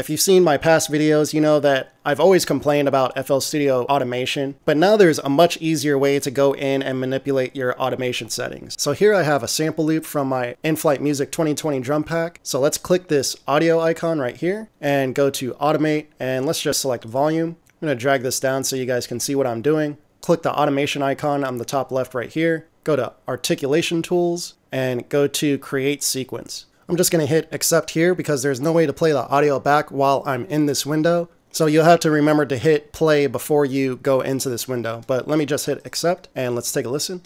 If you've seen my past videos, you know that I've always complained about FL Studio automation, but now there's a much easier way to go in and manipulate your automation settings. So here I have a sample loop from my In Flight Music 2020 drum pack. So let's click this audio icon right here and go to automate, and let's just select volume. I'm gonna drag this down so you guys can see what I'm doing. Click the automation icon on the top left right here, go to articulation tools and go to create sequence. I'm just gonna hit accept here because there's no way to play the audio back while I'm in this window. So you'll have to remember to hit play before you go into this window, but let me just hit accept and let's take a listen.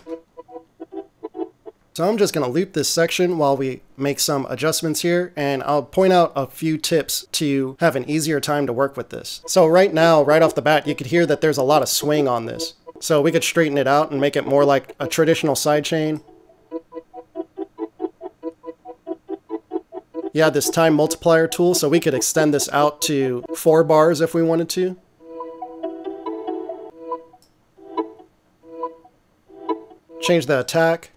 So I'm just gonna loop this section while we make some adjustments here, and I'll point out a few tips to have an easier time to work with this. So right now, right off the bat, you could hear that there's a lot of swing on this. So we could straighten it out and make it more like a traditional sidechain. You have this time multiplier tool, so we could extend this out to 4 bars if we wanted to. Change the attack.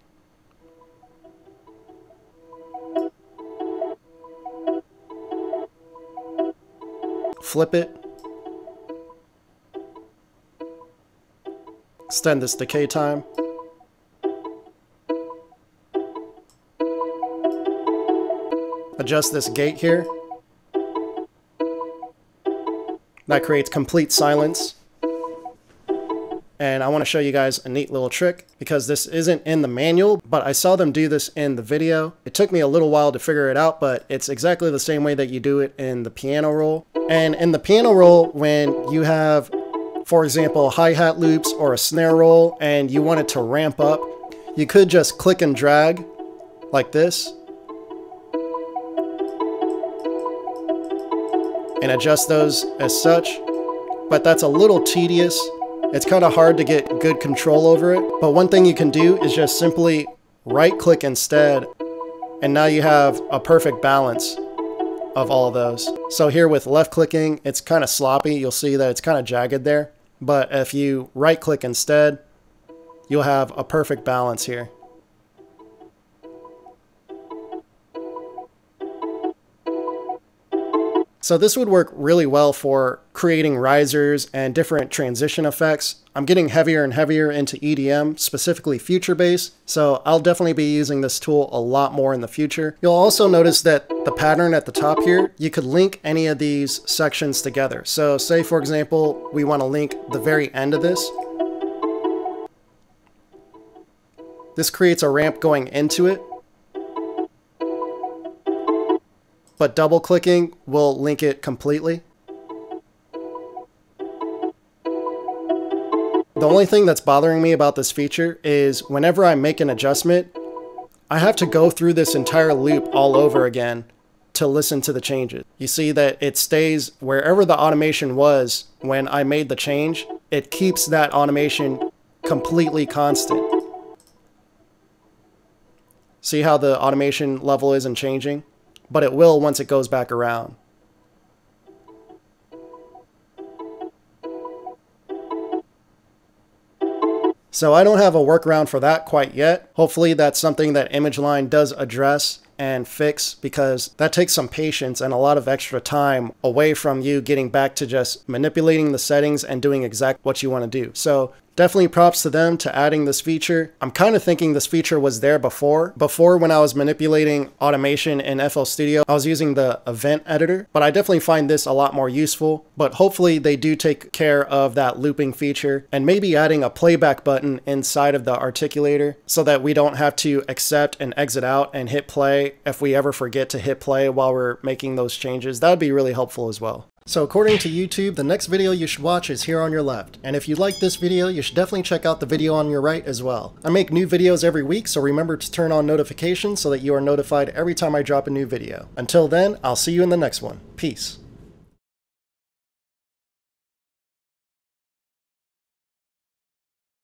Flip it. Extend this decay time. Adjust this gate here. That creates complete silence. And I want to show you guys a neat little trick because this isn't in the manual, but I saw them do this in the video. It took me a little while to figure it out, but it's exactly the same way that you do it in the piano roll. And in the piano roll, when you have, for example, hi-hat loops or a snare roll and you want it to ramp up, you could just click and drag like this and adjust those as such, but that's a little tedious. It's kind of hard to get good control over it, but one thing you can do is just simply right-click instead, and now you have a perfect balance of all of those. So here with left-clicking, it's kind of sloppy. You'll see that it's kind of jagged there, but if you right-click instead, you'll have a perfect balance here. So this would work really well for creating risers and different transition effects. I'm getting heavier and heavier into EDM, specifically future bass, so I'll definitely be using this tool a lot more in the future. You'll also notice that the pattern at the top here, you could link any of these sections together. So say, for example, we want to link the very end of this. This creates a ramp going into it, but double clicking will link it completely. The only thing that's bothering me about this feature is whenever I make an adjustment, I have to go through this entire loop all over again to listen to the changes. You see that it stays wherever the automation was when I made the change. It keeps that automation completely constant. See how the automation level isn't changing? But it will once it goes back around. So I don't have a workaround for that quite yet. Hopefully that's something that ImageLine does address and fix, because that takes some patience and a lot of extra time away from you getting back to just manipulating the settings and doing exactly what you want to do. So definitely props to them to adding this feature. I'm kind of thinking this feature was there before. Before, when I was manipulating automation in FL Studio, I was using the event editor, but I definitely find this a lot more useful. But hopefully they do take care of that looping feature and maybe adding a playback button inside of the articulator so that we don't have to accept and exit out and hit play if we ever forget to hit play while we're making those changes. That would be really helpful as well. So according to YouTube, the next video you should watch is here on your left. And if you like this video, you should definitely check out the video on your right as well. I make new videos every week, so remember to turn on notifications so that you are notified every time I drop a new video. Until then, I'll see you in the next one. Peace.